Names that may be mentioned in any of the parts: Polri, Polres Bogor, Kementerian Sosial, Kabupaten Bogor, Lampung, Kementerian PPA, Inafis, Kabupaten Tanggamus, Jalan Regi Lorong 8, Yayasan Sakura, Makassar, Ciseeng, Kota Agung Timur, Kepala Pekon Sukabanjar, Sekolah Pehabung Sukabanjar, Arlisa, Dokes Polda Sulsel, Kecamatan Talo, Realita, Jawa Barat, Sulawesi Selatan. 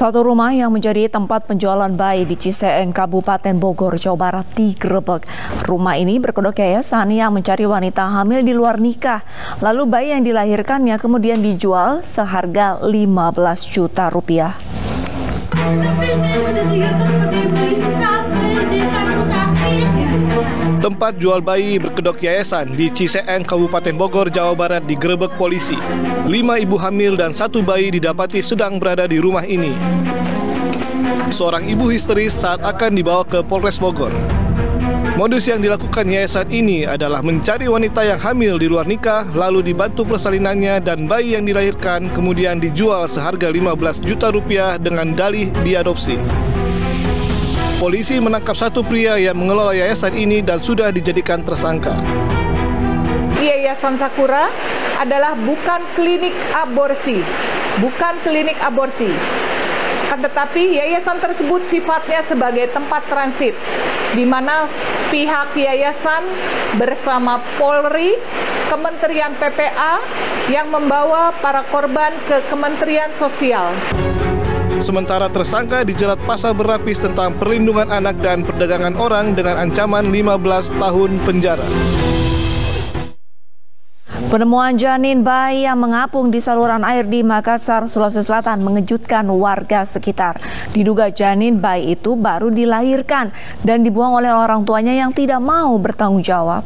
Satu rumah yang menjadi tempat penjualan bayi di Ciseeng, Kabupaten Bogor, Jawa Barat digerebek. Rumah ini berkedok yayasan yang mencari wanita hamil di luar nikah. Lalu bayi yang dilahirkannya kemudian dijual seharga 15 juta rupiah. Tempat jual bayi berkedok yayasan di Ciseeng, Kabupaten Bogor, Jawa Barat digerebek polisi. 5 ibu hamil dan 1 bayi didapati sedang berada di rumah ini. Seorang ibu histeris saat akan dibawa ke Polres Bogor. Modus yang dilakukan yayasan ini adalah mencari wanita yang hamil di luar nikah, lalu dibantu persalinannya dan bayi yang dilahirkan kemudian dijual seharga 15 juta rupiah dengan dalih diadopsi. Polisi menangkap 1 pria yang mengelola yayasan ini dan sudah dijadikan tersangka. Yayasan Sakura adalah bukan klinik aborsi, tetapi yayasan tersebut sifatnya sebagai tempat transit, di mana pihak yayasan bersama Polri, Kementerian PPA yang membawa para korban ke Kementerian Sosial. Sementara tersangka dijerat pasal berlapis tentang perlindungan anak dan perdagangan orang dengan ancaman 15 tahun penjara. Penemuan janin bayi yang mengapung di saluran air di Makassar, Sulawesi Selatan mengejutkan warga sekitar. Diduga janin bayi itu baru dilahirkan dan dibuang oleh orang tuanya yang tidak mau bertanggung jawab.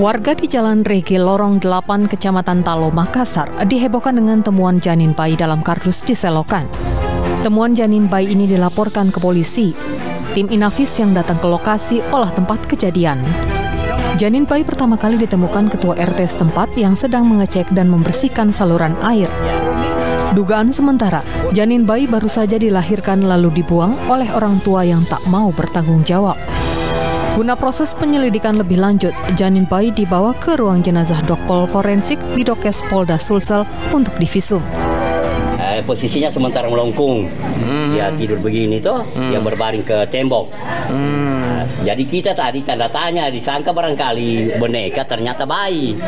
Warga di Jalan Regi Lorong 8, Kecamatan Talo, Makassar dihebohkan dengan temuan janin bayi dalam kardus di selokan. Temuan janin bayi ini dilaporkan ke polisi. Tim Inafis yang datang ke lokasi olah tempat kejadian. Janin bayi pertama kali ditemukan ketua RT setempat yang sedang mengecek dan membersihkan saluran air. Dugaan sementara, janin bayi baru saja dilahirkan lalu dibuang oleh orang tua yang tak mau bertanggung jawab. Guna proses penyelidikan lebih lanjut, janin bayi dibawa ke ruang jenazah dokpol forensik di Dokes Polda Sulsel untuk divisum. Posisinya sementara melengkung, dia tidur begini toh, dia berbaring ke tembok. Jadi kita tadi tanda tanya, disangka barangkali boneka, ternyata bayi.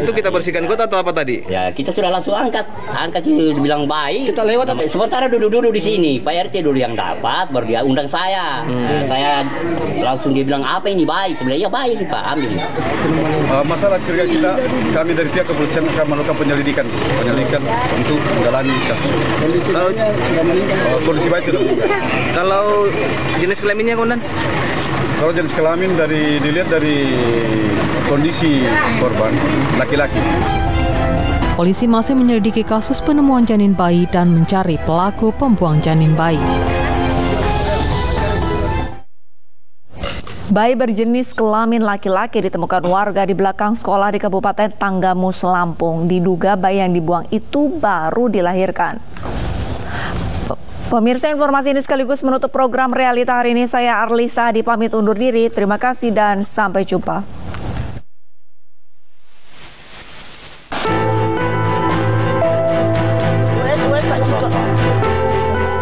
Itu kita bersihkan kota atau apa tadi? Ya kita sudah langsung angkat itu dibilang bayi. Kita lewat. Sementara duduk-duduk di sini, Pak RT dulu yang dapat, baru dia undang saya. Saya langsung dia bilang apa ini bayi? Sebenarnya bayi Pak, ambil. Masalah curiga kita, kami dari pihak kepolisian akan melakukan penyelidikan untuk mendalami kasus. Kondisi bayi sudah meninggal. Kalau jenis kelaminnya komandan? Kalau jenis kelamin dilihat dari kondisi korban laki-laki. Polisi masih menyelidiki kasus penemuan janin bayi dan mencari pelaku pembuang janin bayi. Bayi berjenis kelamin laki-laki ditemukan warga di belakang sekolah di Kabupaten Tanggamus, Lampung. Diduga bayi yang dibuang itu baru dilahirkan. Pemirsa, informasi ini sekaligus menutup program Realita hari ini. Saya Arlisa dipamit undur diri. Terima kasih dan sampai jumpa.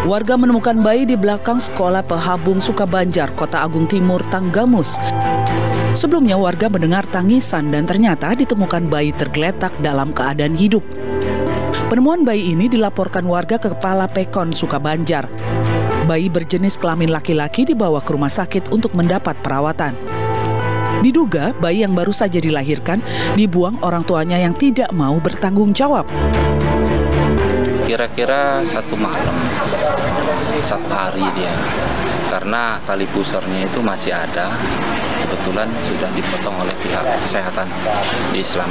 Warga menemukan bayi di belakang Sekolah Pehabung Sukabanjar, Kota Agung Timur, Tanggamus. Sebelumnya warga mendengar tangisan dan ternyata ditemukan bayi tergeletak dalam keadaan hidup. Penemuan bayi ini dilaporkan warga ke Kepala Pekon Sukabanjar. Bayi berjenis kelamin laki-laki dibawa ke rumah sakit untuk mendapat perawatan. Diduga bayi yang baru saja dilahirkan dibuang orang tuanya yang tidak mau bertanggung jawab. Kira-kira 1 malam, 1 hari dia, karena tali pusarnya itu masih ada, kebetulan sudah dipotong oleh pihak kesehatan di Islam.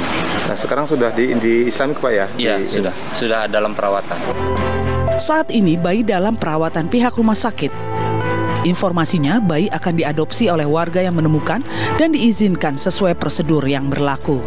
Nah sekarang sudah di Islam Pak ya? Iya sudah dalam perawatan. Saat ini bayi dalam perawatan pihak rumah sakit. Informasinya bayi akan diadopsi oleh warga yang menemukan dan diizinkan sesuai prosedur yang berlaku.